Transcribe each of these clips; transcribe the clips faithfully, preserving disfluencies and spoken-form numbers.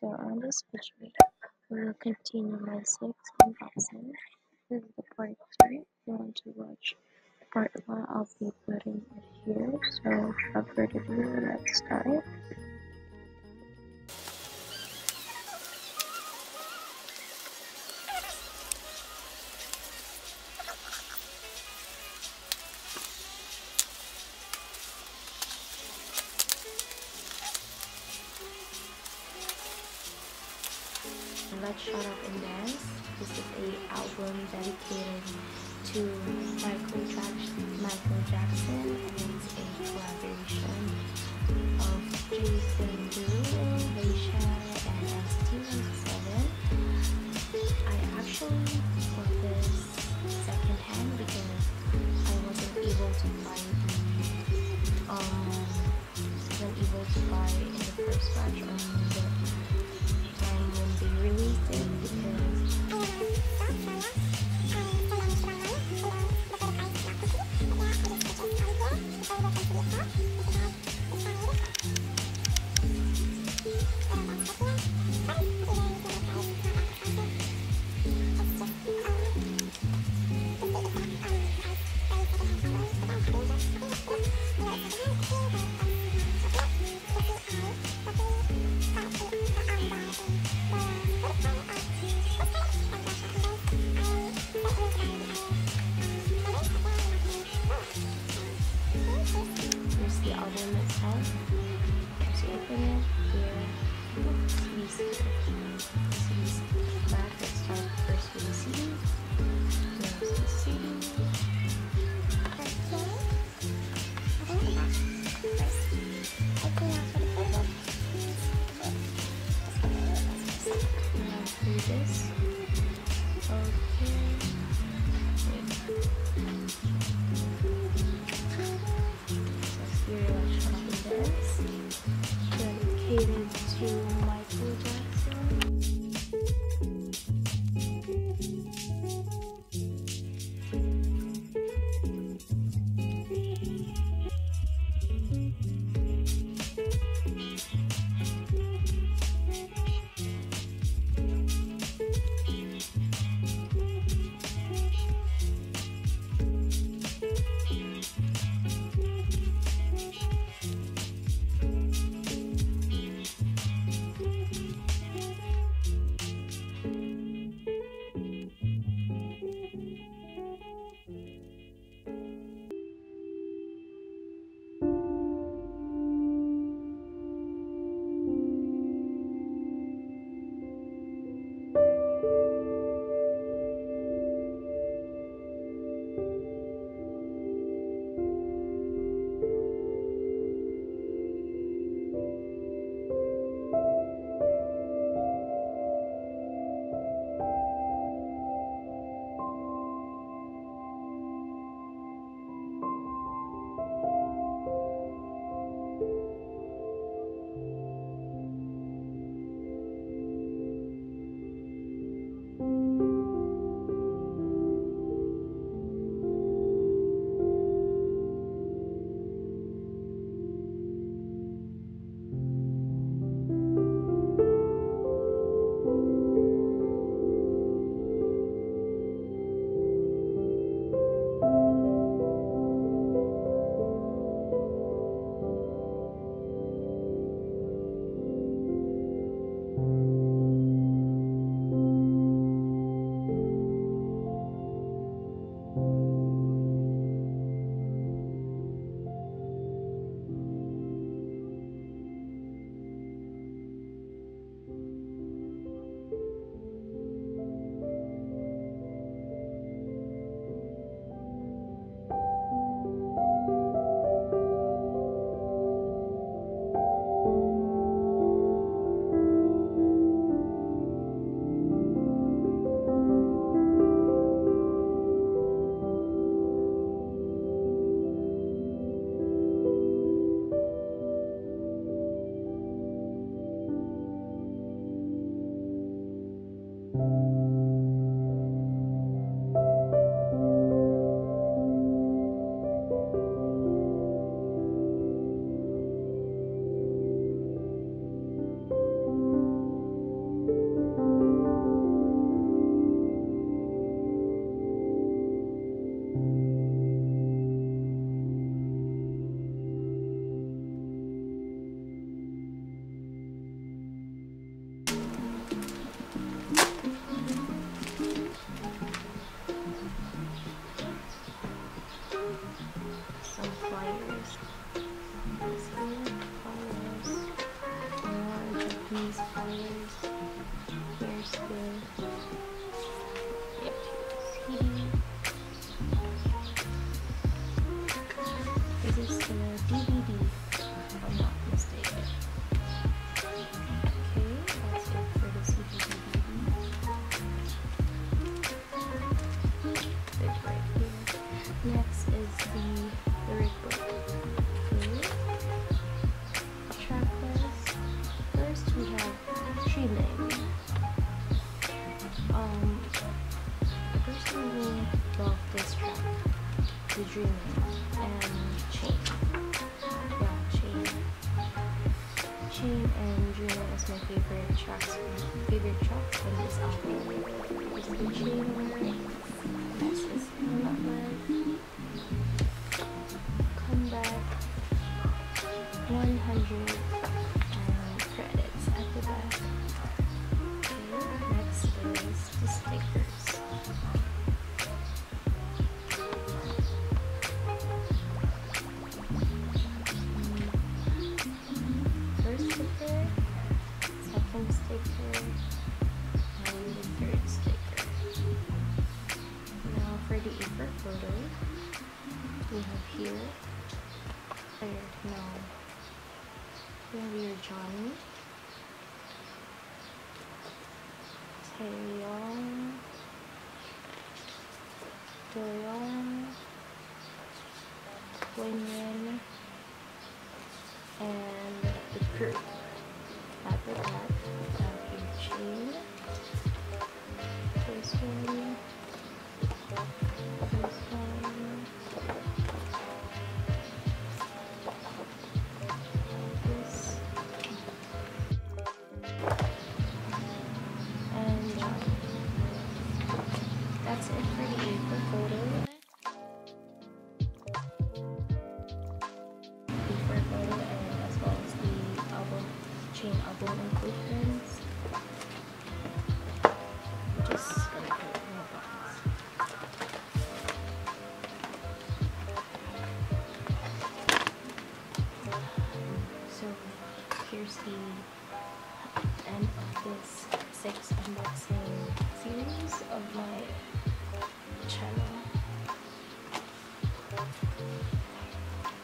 So on this picture, we will continue my sixth unboxing. This is the part three. You want to watch part one, I'll be putting it here. So without further ado, let's start. Let's Shut Up and Dance. This is an album dedicated to Michael Jackson, Michael Jackson, and it's a collaboration of Jason Derulo, Leisha, and S T ninety-seven. I actually bought this second hand because I wasn't able to buy the um wasn't able to buy in the first batch of the this. Okay. Thank you. love this track, The Dreamer, and Chain. Yeah, Chain. Chain and Dreamer is my favorite tracks, favorite track from this album. There's The Dreamer, This Is Comeback, Comeback, one hundred, and credits at the back. Okay, next is the stickers. We have here, or no, we have your Johnny, Taeyong, Doyoung, Wenyin, and the crew. At the back, we have your Chain, this one, this one,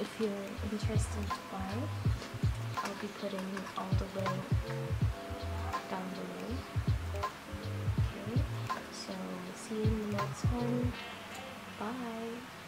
if you're interested to buy, I'll be putting all the way down below. Okay, so see you in the next one. Bye!